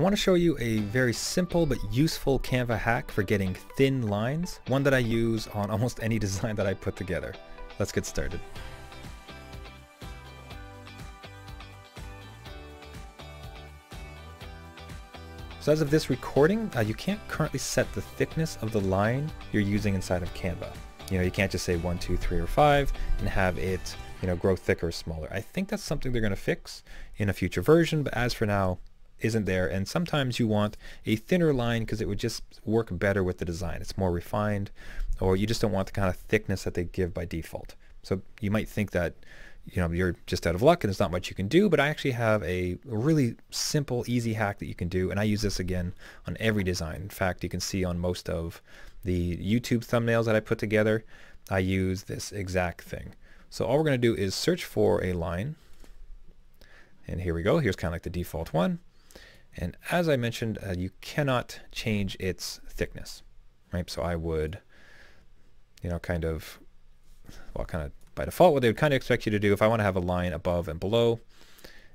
I want to show you a very simple but useful Canva hack for getting thin lines, one that I use on almost any design that I put together. Let's get started. So as of this recording, you can't currently set the thickness of the line you're using inside of Canva. You know, you can't just say 1, 2, 3, or 5 and have it, you know, grow thicker or smaller. I think that's something they're going to fix in a future version, but as for now, isn't there. And sometimes you want a thinner line because it would just work better with the design. It's more refined, or you just don't want the kind of thickness that they give by default. So you might think that, you know, you're just out of luck and there's not much you can do, but I actually have a really simple, easy hack that you can do, and I use this again on every design. In fact, you can see on most of the YouTube thumbnails that I put together, I use this exact thing. So all we're going to do is search for a line, and here we go. Here's kind of like the default one, and as I mentioned, you cannot change its thickness, right? So I would, you know, kind of, well, kind of by default, what they would kind of expect you to do, if I want to have a line above and below,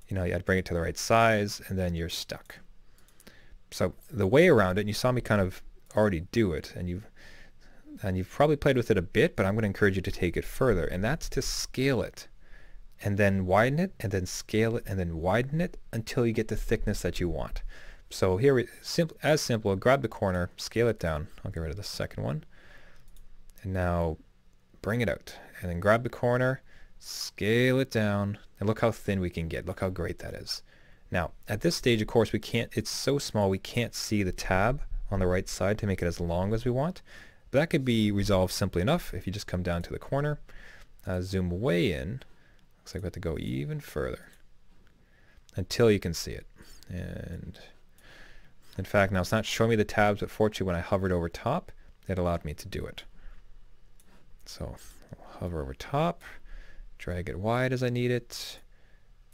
you know, I'd bring it to the right size, and then you're stuck. So the way around it, and you saw me kind of already do it, and you've probably played with it a bit, but I'm going to encourage you to take it further, and that's to scale it, and then widen it, and then scale it, and then widen it until you get the thickness that you want. So here, as simple, grab the corner, scale it down. I'll get rid of the second one, and now bring it out, and then grab the corner, scale it down, and look how thin we can get. Look how great that is. Now, at this stage, of course, we can't, it's so small we can't see the tab on the right side to make it as long as we want, but that could be resolved simply enough if you just come down to the corner, zoom way in, looks like we have to go even further until you can see it. And in fact, now it's not showing me the tabs, but fortunately when I hovered over top, it allowed me to do it. So I'll hover over top, drag it wide as I need it,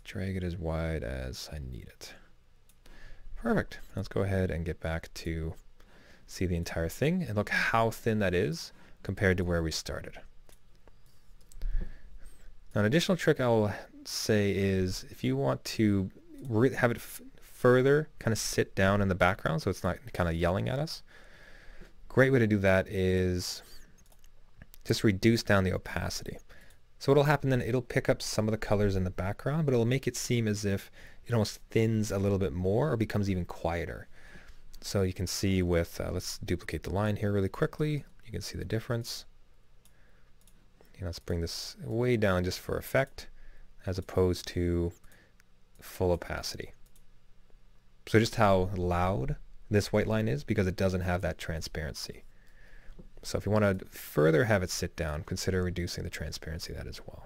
drag it as wide as I need it. Perfect. Let's go ahead and get back to see the entire thing, and look how thin that is compared to where we started. Now, an additional trick I'll say is if you want to have it further kind of sit down in the background so it's not kind of yelling at us, a great way to do that is just reduce down the opacity. So what'll happen then, it'll pick up some of the colors in the background, but it'll make it seem as if it almost thins a little bit more or becomes even quieter. So you can see with, let's duplicate the line here really quickly. You can see the difference. You know, let's bring this way down just for effect as opposed to full opacity. So just how loud this white line is because it doesn't have that transparency. So if you want to further have it sit down, consider reducing the transparency of that as well.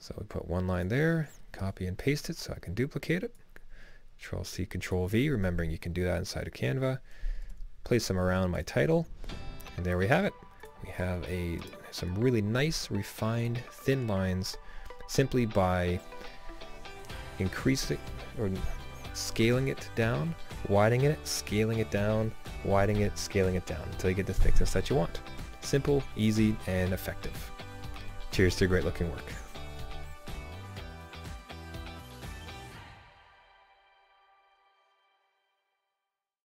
So we put one line there, copy and paste it so I can duplicate it. Control C, Control V, remembering you can do that inside of Canva. Place them around my title, and there we have it. We have some really nice, refined, thin lines simply by increasing or scaling it down, widening it, scaling it down, widening it, scaling it down until you get the thickness that you want. Simple, easy, and effective. Cheers to great looking work.